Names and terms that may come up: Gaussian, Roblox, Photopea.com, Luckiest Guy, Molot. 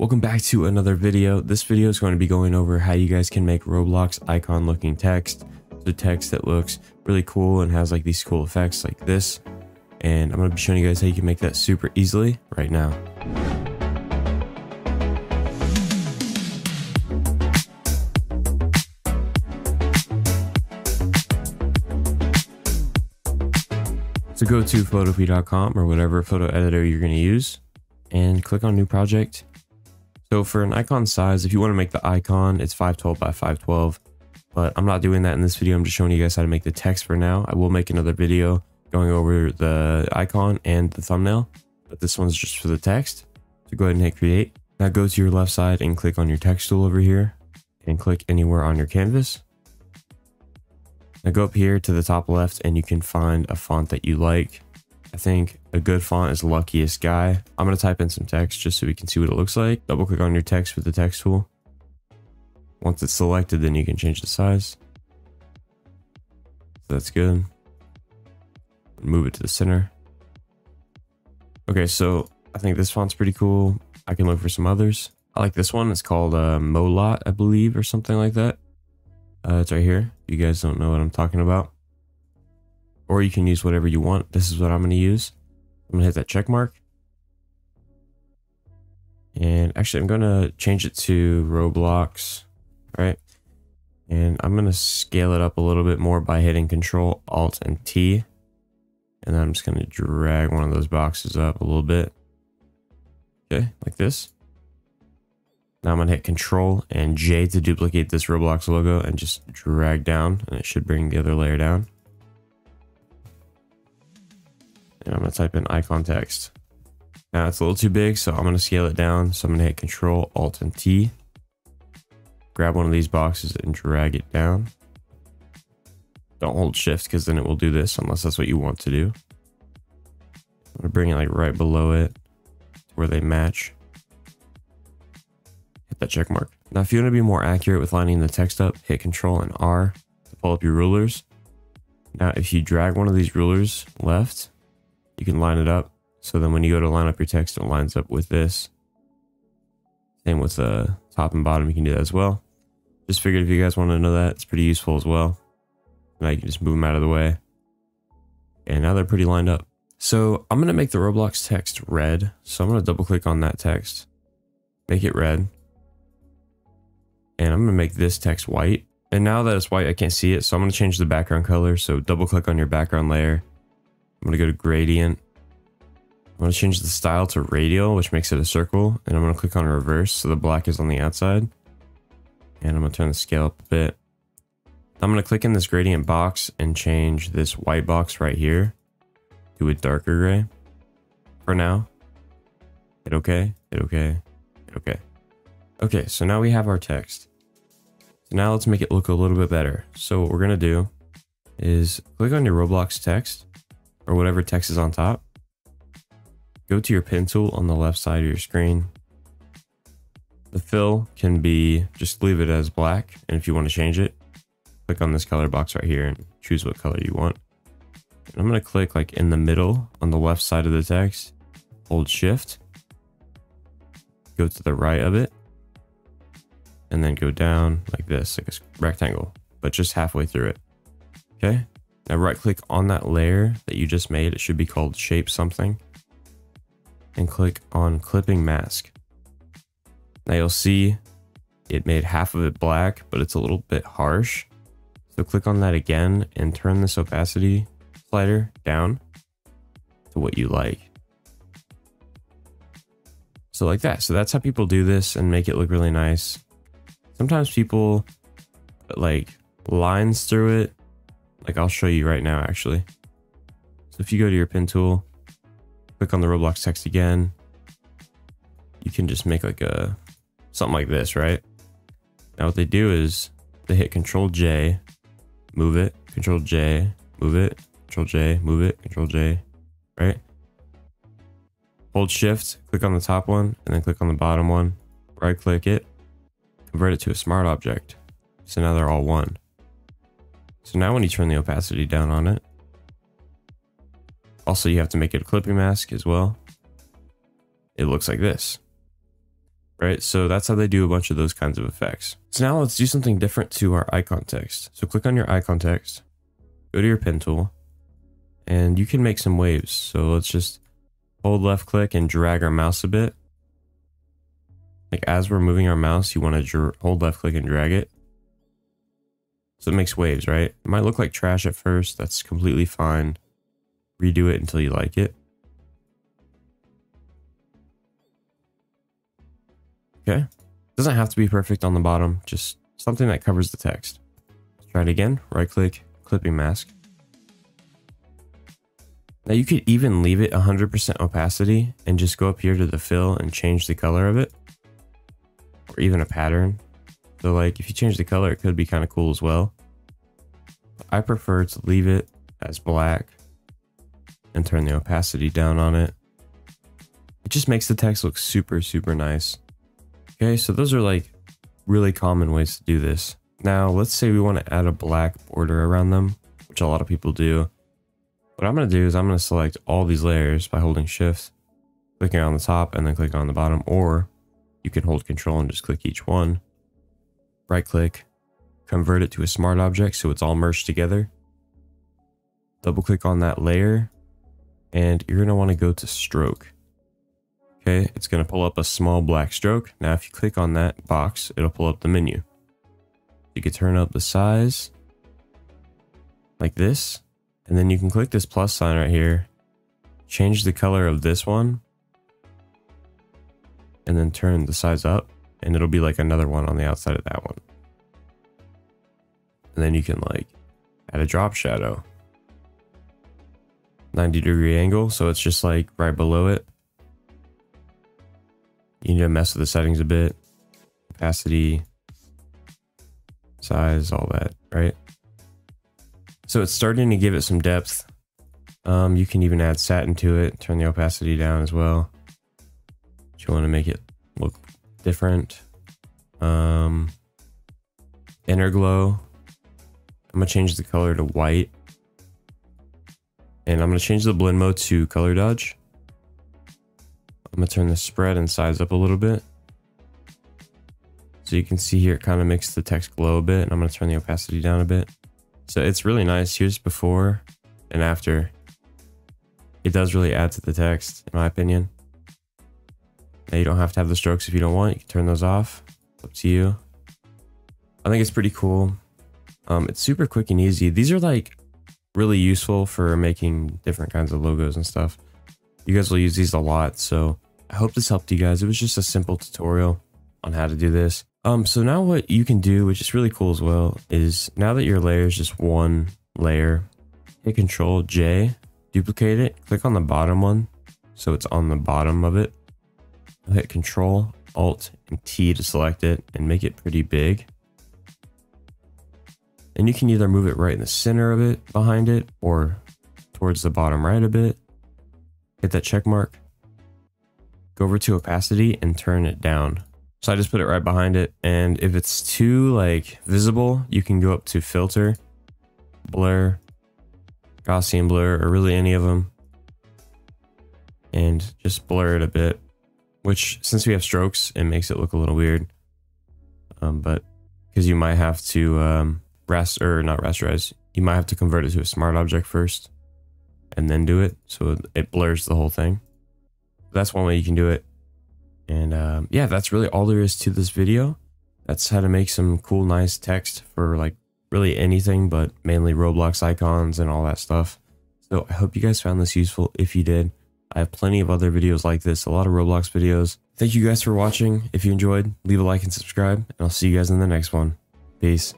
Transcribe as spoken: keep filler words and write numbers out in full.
Welcome back to another video. This video is going to be going over how you guys can make Roblox icon looking text. So text that looks really cool and has like these cool effects like this. And I'm going to be showing you guys how you can make that super easily right now. So go to Photopea dot com or whatever photo editor you're going to use and click on new project. So for an icon size, if you want to make the icon, it's five twelve by five twelve, but I'm not doing that in this video. I'm just showing you guys how to make the text for now. I will make another video going over the icon and the thumbnail, but this one's just for the text. So go ahead and hit create. Now go to your left side and click on your text tool over here and click anywhere on your canvas. Now go up here to the top left and you can find a font that you like. I think a good font is Luckiest Guy. I'm going to type in some text just so we can see what it looks like. Double click on your text with the text tool. Once it's selected, then you can change the size. So that's good. Move it to the center. Okay, so I think this font's pretty cool. I can look for some others. I like this one. It's called uh, Molot, I believe, or something like that. Uh, it's right here. You guys don't know what I'm talking about. Or you can use whatever you want. This is what I'm going to use. I'm going to hit that check mark. And actually, I'm going to change it to Roblox. All right. And I'm going to scale it up a little bit more by hitting Control, Alt, and T. And then I'm just going to drag one of those boxes up a little bit. Okay, like this. Now I'm going to hit Control and J to duplicate this Roblox logo and just drag down, and it should bring the other layer down. And I'm going to type in icon text. Now it's a little too big, so I'm going to scale it down. So I'm going to hit Control, Alt, and T. Grab one of these boxes and drag it down. Don't hold Shift because then it will do this unless that's what you want to do. I'm going to bring it like right below it where they match. That check mark. Now, if you want to be more accurate with lining the text up, hit Control and R to pull up your rulers. Now, if you drag one of these rulers left, you can line it up. So then when you go to line up your text, it lines up with this. Same with the top and bottom, you can do that as well. Just figured if you guys want to know that, it's pretty useful as well. Now you can just move them out of the way. And now they're pretty lined up. So I'm going to make the Roblox text red. So I'm going to double click on that text, make it red. And I'm going to make this text white. And now that it's white, I can't see it. So I'm going to change the background color. So double click on your background layer. I'm going to go to gradient. I'm going to change the style to radial, which makes it a circle. And I'm going to click on reverse. So the black is on the outside. And I'm going to turn the scale up a bit. I'm going to click in this gradient box and change this white box right here to a darker gray for now. Hit OK, hit OK, hit OK. Okay, so now we have our text. Now let's make it look a little bit better. So what we're going to do is click on your Roblox text or whatever text is on top. Go to your pen tool on the left side of your screen. The fill can be, just leave it as black. And if you want to change it, click on this color box right here and choose what color you want. And I'm going to click like in the middle on the left side of the text, hold Shift, go to the right of it, and then go down like this, like a rectangle, but just halfway through it. Okay. Now right click on that layer that you just made. It should be called shape something, and click on clipping mask. Now you'll see it made half of it black, but it's a little bit harsh. So click on that again and turn this opacity slider down to what you like. So like that. So that's how people do this and make it look really nice. Sometimes people put like lines through it. Like I'll show you right now, actually. So if you go to your pen tool, click on the Roblox text again, you can just make like a, something like this, right? Now what they do is they hit Control J, move it, Control J, move it, Control J, move it, Control J, right? Hold Shift, click on the top one, and then click on the bottom one, right click it. Convert it to a smart object. So now they're all one. So now when you turn the opacity down on it, also you have to make it a clipping mask as well. It looks like this. right? So that's how they do a bunch of those kinds of effects. So now let's do something different to our icon text. So click on your icon text, go to your pen tool, and you can make some waves. So let's just hold left click and drag our mouse a bit. Like as we're moving our mouse, you want to hold left click and drag it. So it makes waves, right? It might look like trash at first. That's completely fine. Redo it until you like it. Okay. It doesn't have to be perfect on the bottom, just something that covers the text. Let's try it again. Right click, clipping mask. Now you could even leave it one hundred percent opacity and just go up here to the fill and change the color of it. Or even a pattern. So like if you change the color, it could be kind of cool as well. I prefer to leave it as black and turn the opacity down on it. It just makes the text look super, super nice. Okay, so those are like really common ways to do this. Now let's say we want to add a black border around them, which a lot of people do. What I'm going to do is I'm going to select all these layers by holding shift, clicking on the top and then clicking on the bottom, or you can hold control and just click each one. Right click, convert it to a smart object so it's all merged together. Double click on that layer and you're going to want to go to stroke. Okay, it's going to pull up a small black stroke. Now if you click on that box, it'll pull up the menu. You can turn up the size like this, and then you can click this plus sign right here, change the color of this one, and then turn the size up. And it'll be like another one on the outside of that one. And then you can like add a drop shadow. ninety degree angle. So it's just like right below it. You need to mess with the settings a bit. Opacity, size, all that, right? So it's starting to give it some depth. Um, you can even add satin to it. Turn the opacity down as well. If you want to make it look different. Um, inner glow. I'm gonna change the color to white, and I'm gonna change the blend mode to color dodge. I'm gonna turn the spread and size up a little bit, so you can see here it kind of makes the text glow a bit. And I'm gonna turn the opacity down a bit. So it's really nice. Here's before and after. It does really add to the text, in my opinion. Now you don't have to have the strokes if you don't want. You can turn those off. It's up to you. I think it's pretty cool. Um, it's super quick and easy. These are like really useful for making different kinds of logos and stuff. You guys will use these a lot. So I hope this helped you guys. It was just a simple tutorial on how to do this. Um, so now what you can do, which is really cool as well, is now that your layer is just one layer, hit Control J, duplicate it, click on the bottom one. So it's on the bottom of it. I'll hit Control, Alt, and T to select it and make it pretty big. And you can either move it right in the center of it, behind it, or towards the bottom right a bit. Hit that check mark. Go over to opacity and turn it down. So I just put it right behind it. And if it's too like visible, you can go up to filter, blur, Gaussian blur, or really any of them. And just blur it a bit. Which, since we have strokes, it makes it look a little weird. Um, but because you might have to um, raster, or not rasterize, you might have to convert it to a smart object first and then do it. So it blurs the whole thing. That's one way you can do it. And um, yeah, that's really all there is to this video. That's how to make some cool, nice text for like really anything, but mainly Roblox icons and all that stuff. So I hope you guys found this useful. If you did, I have plenty of other videos like this, a lot of Roblox videos. Thank you guys for watching. If you enjoyed, leave a like and subscribe, and I'll see you guys in the next one. Peace.